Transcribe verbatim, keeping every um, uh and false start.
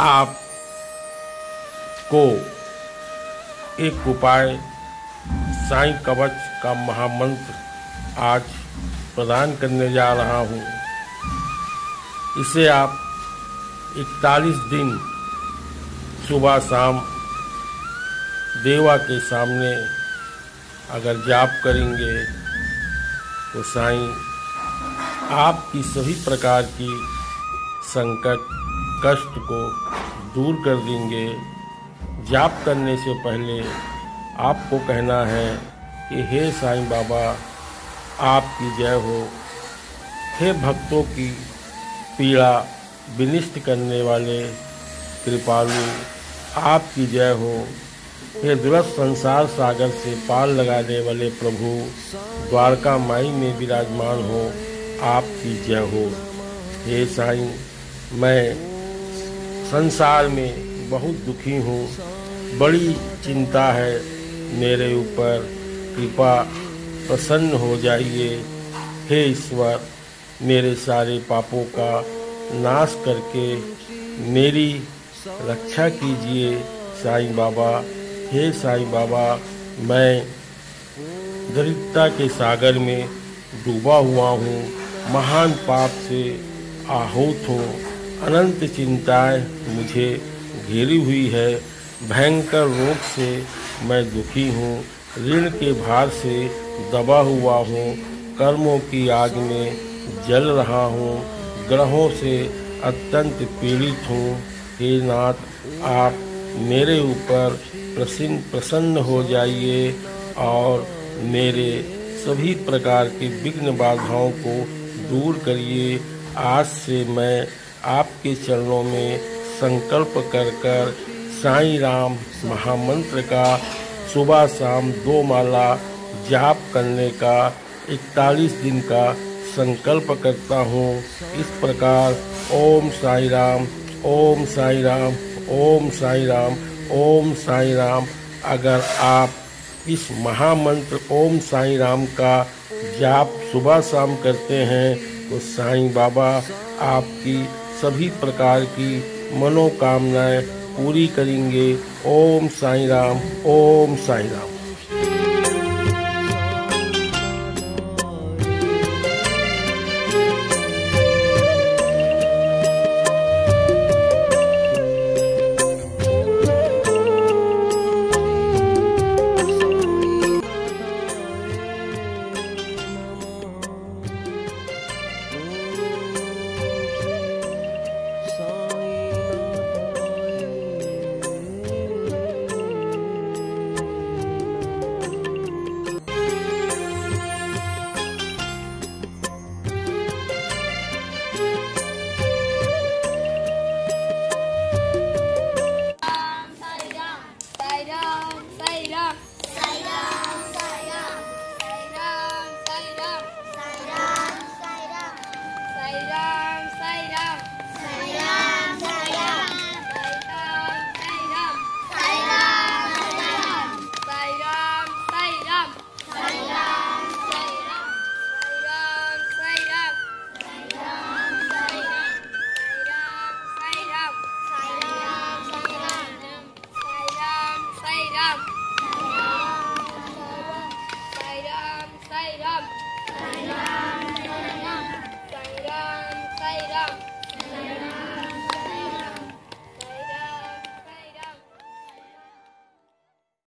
आप को एक उपाय साईं कवच का महामंत्र आज प्रदान करने जा रहा हूँ। इसे आप इकतालीस दिन सुबह शाम देवा के सामने अगर जाप करेंगे तो साईं आपकी सभी प्रकार की संकट कष्ट को दूर कर देंगे। जाप करने से पहले आपको कहना है कि हे साईं बाबा आपकी जय हो, हे भक्तों की पीड़ा विनिष्ट करने वाले कृपालु आपकी जय हो, हे दुरस्त संसार सागर से पार लगाने वाले प्रभु द्वारका माई में विराजमान हो आपकी जय हो। हे साईं मैं संसार में बहुत दुखी हूँ, बड़ी चिंता है मेरे ऊपर, कृपा प्रसन्न हो जाइए। हे ईश्वर मेरे सारे पापों का नाश करके मेरी रक्षा कीजिए साईं बाबा। हे साईं बाबा मैं दरिद्रता के सागर में डूबा हुआ हूँ, महान पाप से आहूत हो, अनंत चिंताएं मुझे घेरी हुई है, भयंकर रोग से मैं दुखी हूँ, ऋण के भार से दबा हुआ हूँ, कर्मों की आग में जल रहा हूँ, ग्रहों से अत्यंत पीड़ित हूँ। हे नाथ आप मेरे ऊपर प्रसन्न प्रसन्न हो जाइए और मेरे सभी प्रकार के विघ्न बाधाओं को दूर करिए। आज से मैं आपके चरणों में संकल्प कर कर साई राम महामंत्र का सुबह शाम दो माला जाप करने का इकतालीस दिन का संकल्प करता हूँ। इस प्रकार ओम साई राम ओम साई राम ओम साई राम ओम साई राम अगर आप इस महामंत्र ओम साई राम का जाप सुबह शाम करते हैं तो साईं बाबा आपकी सभी प्रकार की मनोकामनाएं पूरी करेंगे। ओम साईं राम ओम साईं राम।